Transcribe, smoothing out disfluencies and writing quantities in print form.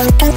Trading,